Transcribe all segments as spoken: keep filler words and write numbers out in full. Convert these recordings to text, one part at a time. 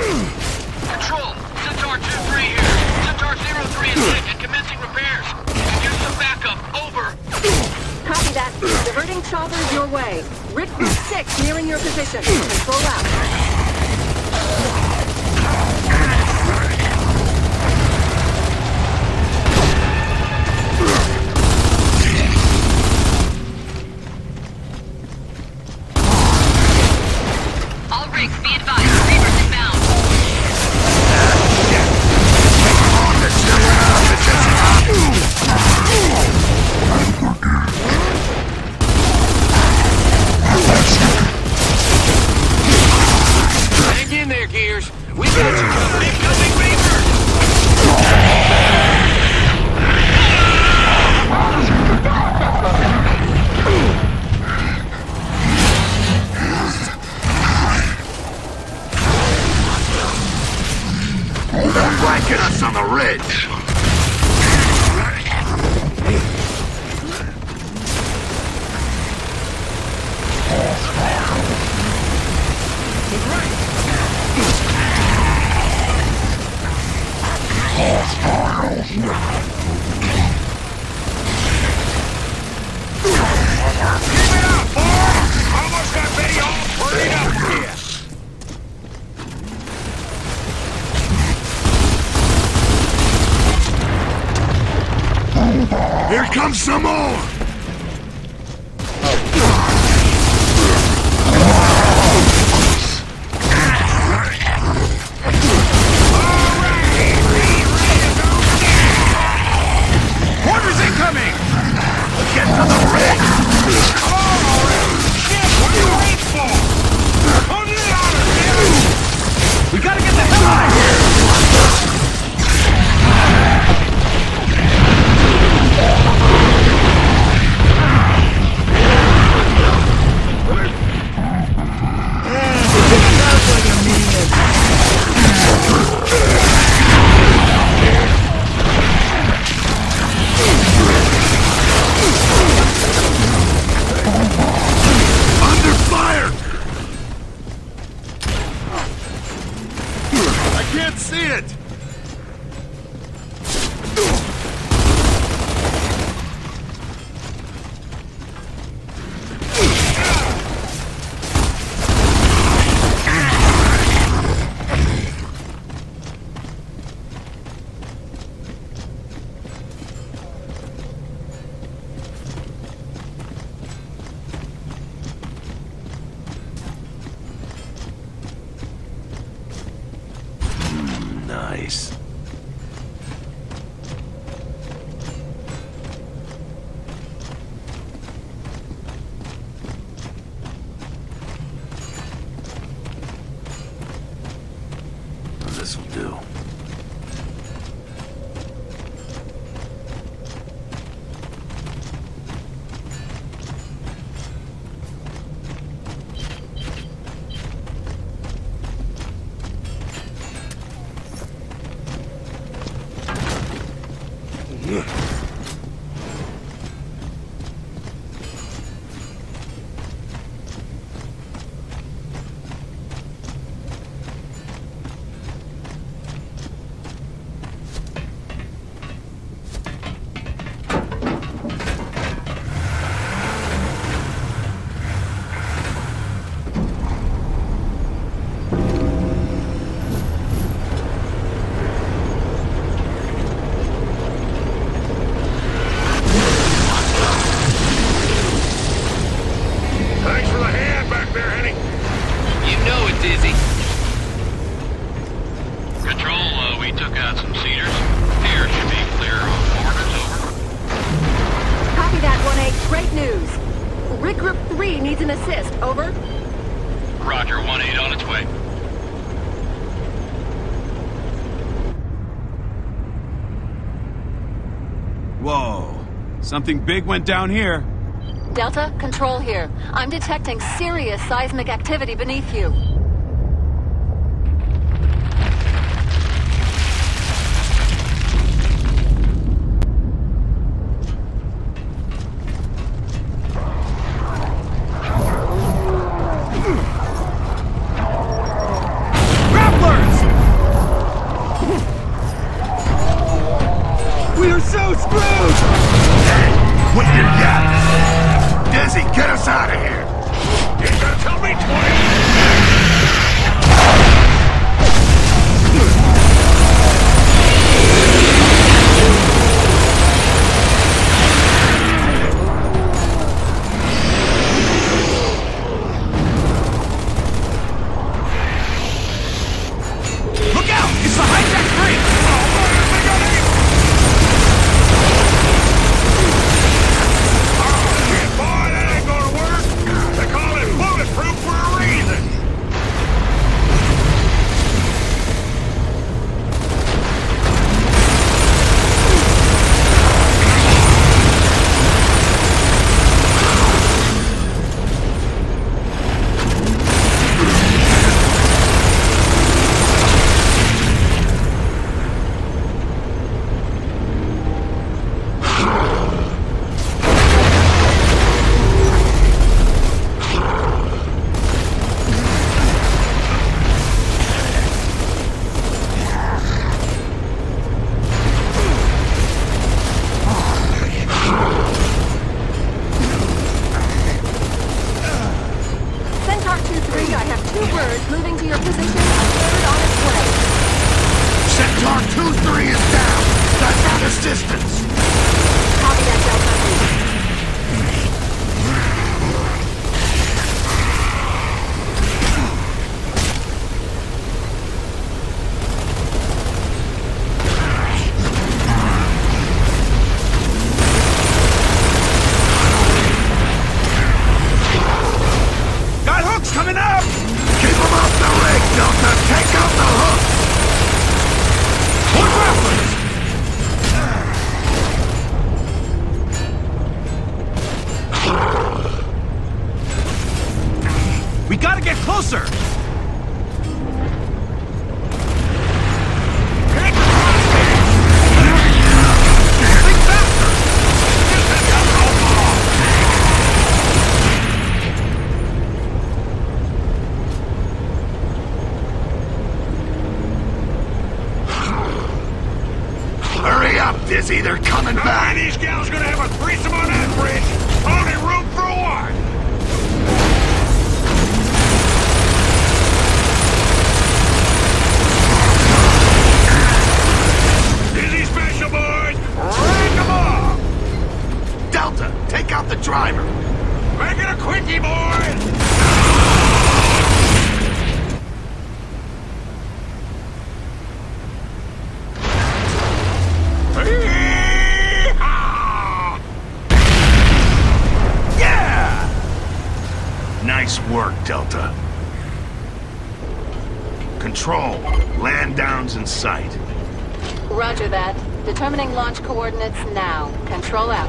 Control, Centaur two three here. Centaur zero three is sick and commencing repairs. Use some backup, over. Copy that. Diverting choppers your way. Rift Group six nearing your position. Control out. Something big went down here. Delta, control here. I'm detecting serious seismic activity beneath you. Grapplers! two birds moving to your position and third on its way. Centaur two three is down! That's not assistance! Copy that, Delta. Dizzy, they're coming All back! Right, these gals gonna have a threesome on that bridge! Only room for one! Dizzy special boys, rank them off! Delta, take out the driver! Make it a quickie, boys! Nice work, Delta. Control, Landown's in sight. Roger that. Determining launch coordinates now. Control out.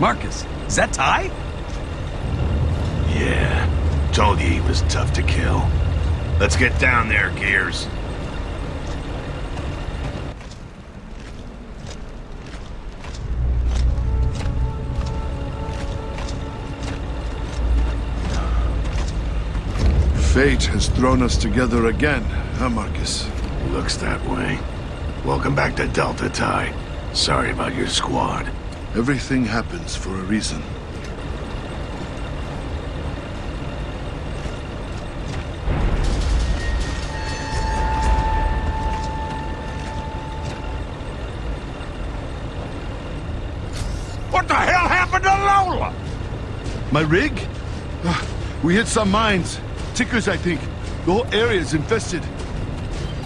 Marcus, is that Ty? Yeah, told you he was tough to kill. Let's get down there, Gears. Fate has thrown us together again, huh, Marcus? Looks that way. Welcome back to Delta, Ty. Sorry about your squad. Everything happens for a reason. What the hell happened to Lola? My rig? Uh, we hit some mines. Tickers, I think. The whole area is infested.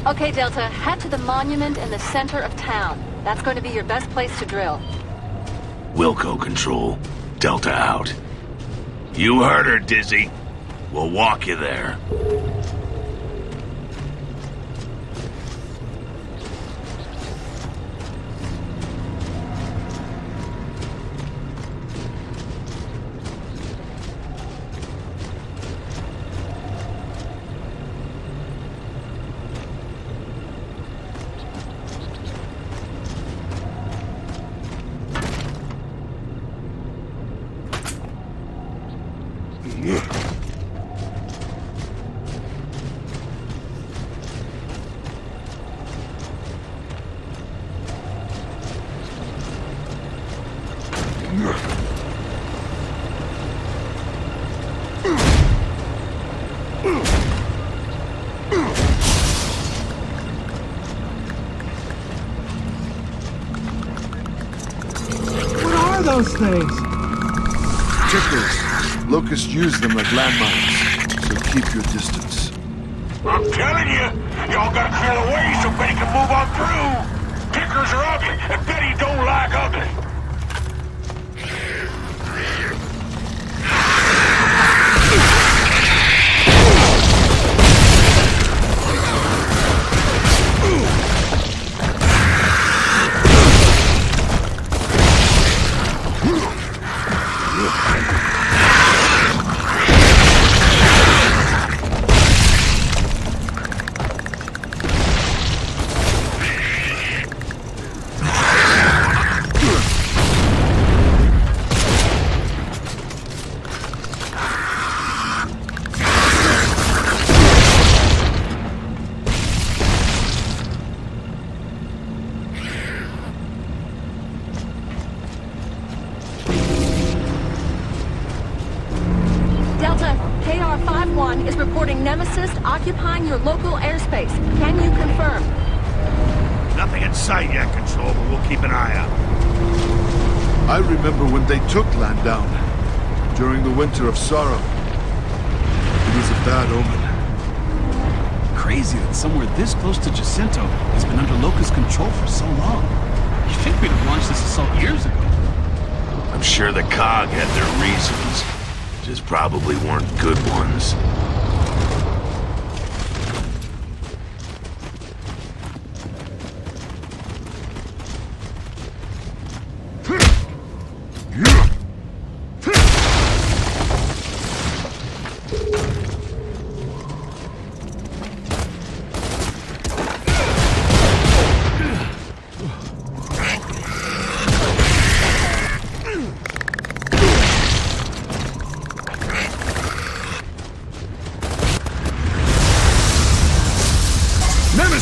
Okay, Delta, head to the monument in the center of town. That's going to be your best place to drill. Wilco control. Delta out. You heard her, Dizzy. We'll walk you there. Things. Tickers. Locusts use them like landmines, so keep your distance. I'm telling you, y'all gotta clear the way so Betty can move on through. Tickers are ugly, and Betty don't like ugly. Winter of sorrow. It was a bad omen. Crazy that somewhere this close to Jacinto has been under Locust control for so long. You'd think we'd have launched this assault years ago. I'm sure the C O G had their reasons. Just probably weren't good ones.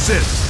This